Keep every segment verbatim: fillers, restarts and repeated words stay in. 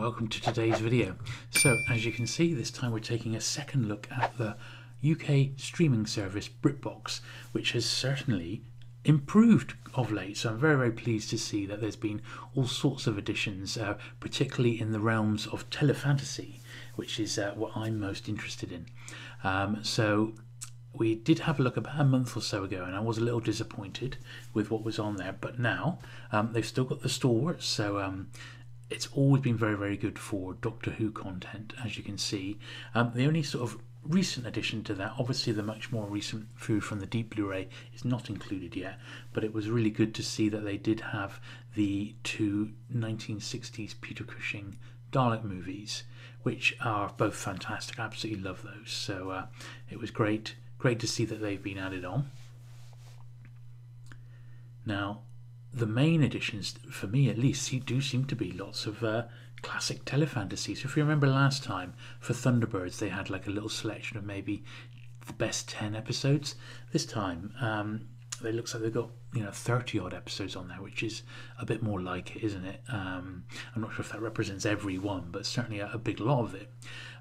welcome to today's video. So as you can see, this time we're taking a second look at the U K streaming service BritBox, which has certainly improved of late, so I'm very very pleased to see that there's been all sorts of additions, uh, particularly in the realms of telefantasy, which is uh, what I'm most interested in. Um, so we did have a look about a month or so ago, and I was a little disappointed with what was on there, but now um, they've still got the stalwarts, so um, it's always been very very good for Doctor Who content, as you can see. Um, the only sort of recent addition to that, obviously the much more recent Food from the Deep Blu-ray is not included yet, but it was really good to see that they did have the two nineteen sixties Peter Cushing Dalek movies, which are both fantastic. I absolutely love those, so uh, it was great great to see that they've been added on. Now the main additions, for me at least, do seem to be lots of uh, classic telefantasy. So if you remember last time for Thunderbirds they had like a little selection of maybe the best ten episodes. This time um, it looks like they've got, you know, thirty odd episodes on there, which is a bit more like it, isn't it? Um, I'm not sure if that represents every one, but certainly a, a big lot of it.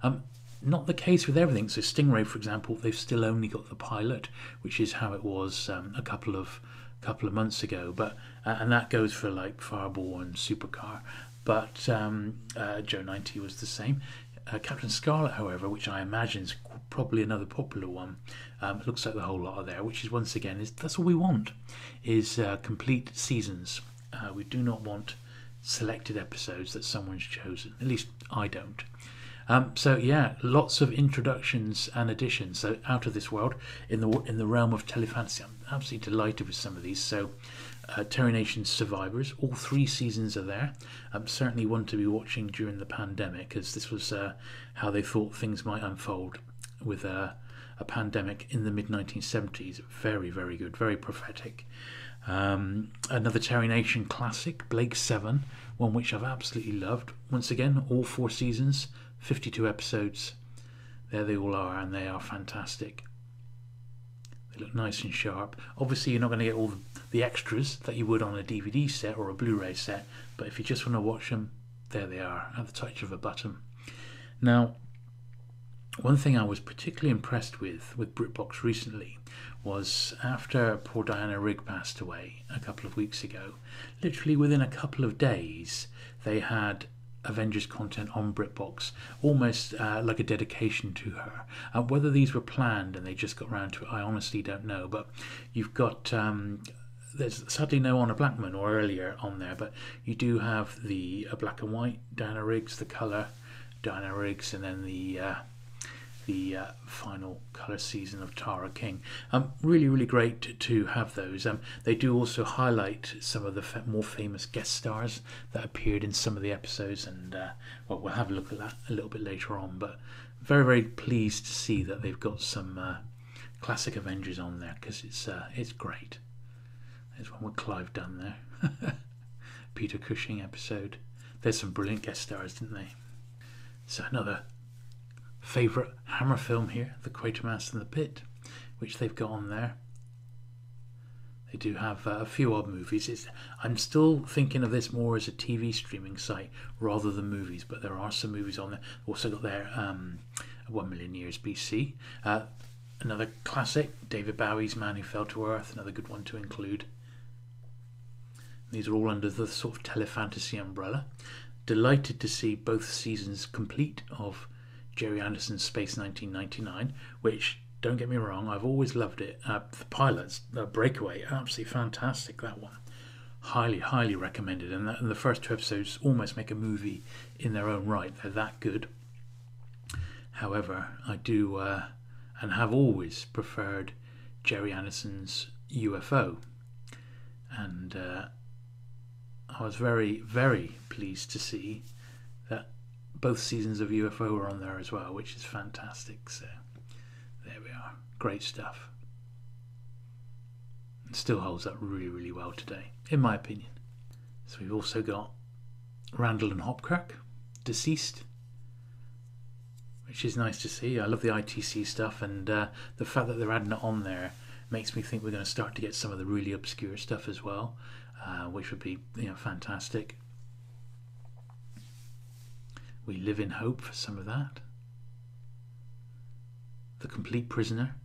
Um, not the case with everything. So Stingray, for example, they've still only got the pilot, which is how it was um, a couple of couple of months ago, but uh, and that goes for like Fireball and Supercar. But um, uh, Joe ninety was the same. Uh, Captain Scarlet, however, which I imagine is probably another popular one, um, it looks like the whole lot are there, which is once again, is that's all we want, is uh, complete seasons. Uh, we do not want selected episodes that someone's chosen, at least I don't. Um, so yeah, lots of introductions and additions. So out of this world, in the in the realm of telefantasy, I'm absolutely delighted with some of these. So uh, Terry Nation's Survivors, all three seasons are there. Um, certainly one to be watching during the pandemic, as this was uh, how they thought things might unfold with a, a pandemic in the mid nineteen seventies. Very, very good, very prophetic. Um, another Terry Nation classic, Blake's seven, one which I've absolutely loved. Once again, all four seasons, fifty-two episodes, there they all are, and they are fantastic. They look nice and sharp. Obviously you're not going to get all the extras that you would on a D V D set or a Blu-ray set, but if you just want to watch them, there they are at the touch of a button. Now one thing I was particularly impressed with with BritBox recently was after poor Diana Rigg passed away a couple of weeks ago, literally within a couple of days they had Avengers content on BritBox, almost uh, like a dedication to her. Uh, whether these were planned and they just got round to it, I honestly don't know, but you've got um, there's sadly no Honor Blackman or earlier on there, but you do have the uh, black and white Diana Riggs, the colour Diana Riggs, and then the uh, the uh, final colour season of Tara King. Um, really, really great to, to have those. Um, they do also highlight some of the fa more famous guest stars that appeared in some of the episodes, and uh, well, we'll have a look at that a little bit later on, but very, very pleased to see that they've got some uh, classic Avengers on there, because it's, uh, it's great. There's one with Clive Dunn there. Peter Cushing episode. There's some brilliant guest stars, didn't they? So another favourite Hammer film here, The Quatermass in the Pit, which they've got on there. They do have uh, a few odd movies. It's, I'm still thinking of this more as a T V streaming site rather than movies, but there are some movies on there. Also got their um, One Million Years B C. Uh, another classic, David Bowie's Man Who Fell to Earth, another good one to include. These are all under the sort of telefantasy umbrella. Delighted to see both seasons complete of Jerry Anderson's Space nineteen ninety-nine, which, don't get me wrong, I've always loved it. Uh, the pilots, The Breakaway, absolutely fantastic, that one. Highly, highly recommended, and, that, and the first two episodes almost make a movie in their own right. They're that good. However, I do, uh, and have always preferred Jerry Anderson's U F O, and uh, I was very, very pleased to see that both seasons of U F O are on there as well, which is fantastic. So there we are, great stuff. It still holds up really, really well today, in my opinion. So we've also got Randall and Hopkirk Deceased, which is nice to see. I love the I T C stuff, and uh, the fact that they're adding it on there makes me think we're going to start to get some of the really obscure stuff as well, uh, which would be, you know, fantastic. We live in hope for some of that. The Complete Prisoner.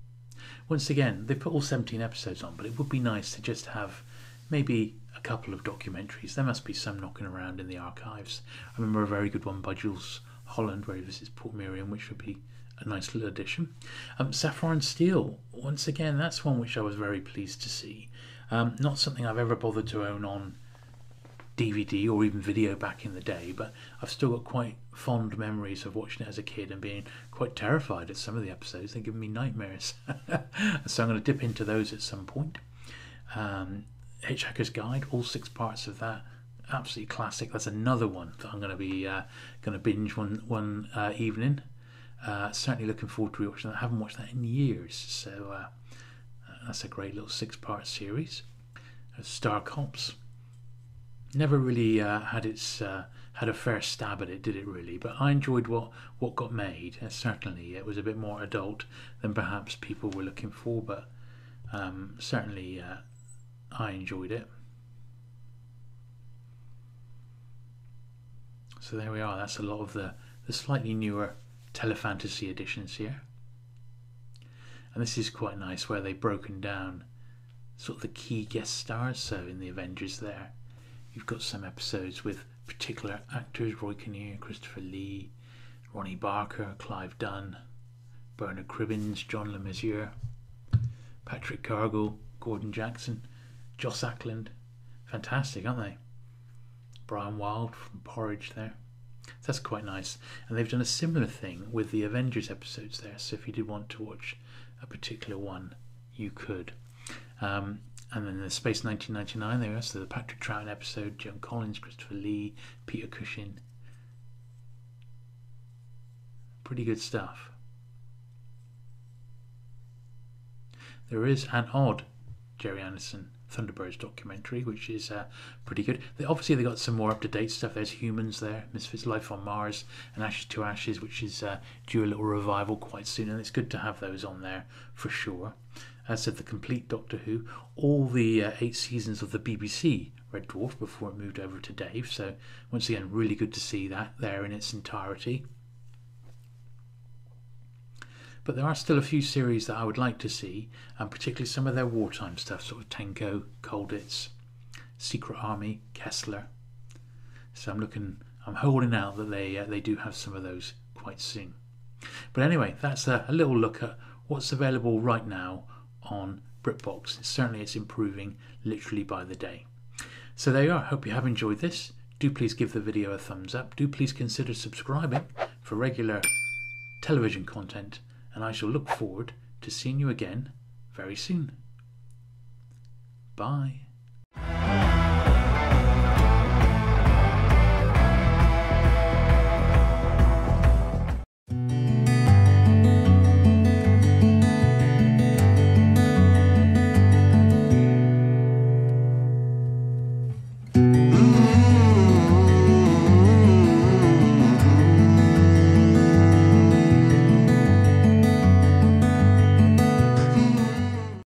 Once again, they put all seventeen episodes on, but it would be nice to just have maybe a couple of documentaries. There must be some knocking around in the archives. I remember a very good one by Jules Holland where he visits Port Miriam, which would be a nice little addition. Um, Sapphire and Steel. Once again, that's one which I was very pleased to see. Um, not something I've ever bothered to own on D V D or even video back in the day, but I've still got quite fond memories of watching it as a kid and being quite terrified at some of the episodes. They're giving me nightmares. So I'm going to dip into those at some point. Um, Hitchhiker's Guide, all six parts of that, absolutely classic. That's another one that I'm going to be uh, going to binge one one uh, evening. Uh, certainly looking forward to rewatching that. I haven't watched that in years, so uh, that's a great little six-part series. Star Cops. Never really uh, had its uh, had a fair stab at it, did it really? But I enjoyed what what got made. Uh, certainly, it was a bit more adult than perhaps people were looking for, but um, certainly uh, I enjoyed it. So there we are. That's a lot of the the slightly newer Telefantasy editions here, and this is quite nice where they've broken down sort of the key guest stars. So in the Avengers, there you've got some episodes with particular actors: Roy Kinnear, Christopher Lee, Ronnie Barker, Clive Dunn, Bernard Cribbins, John Le Mesurier, Patrick Cargill, Gordon Jackson, Joss Ackland. Fantastic, aren't they? Brian Wilde from Porridge there. That's quite nice. And they've done a similar thing with the Avengers episodes there, so if you did want to watch a particular one, you could. Um, and then the Space nineteen ninety-nine, there we are, so the Patrick Troughton episode, Joan Collins, Christopher Lee, Peter Cushing. Pretty good stuff. There is an odd Gerry Anderson Thunderbirds documentary, which is uh, pretty good. They obviously they got some more up-to-date stuff. There's Humans there, Misfits, Life on Mars, and Ashes to Ashes, which is uh, due a little revival quite soon, and it's good to have those on there for sure. As I said, the complete Doctor Who, all the uh, eight seasons of the B B C Red Dwarf before it moved over to Dave. So once again, really good to see that there in its entirety. But there are still a few series that I would like to see, and particularly some of their wartime stuff, sort of Tenko, Colditz, Secret Army, Kessler. So I'm looking, I'm holding out that they uh, they do have some of those quite soon. But anyway, that's a, a little look at what's available right now on BritBox. It's certainly it's improving literally by the day. So there you are. I hope you have enjoyed this. Do please give the video a thumbs up. Do please consider subscribing for regular television content. And I shall look forward to seeing you again very soon. Bye.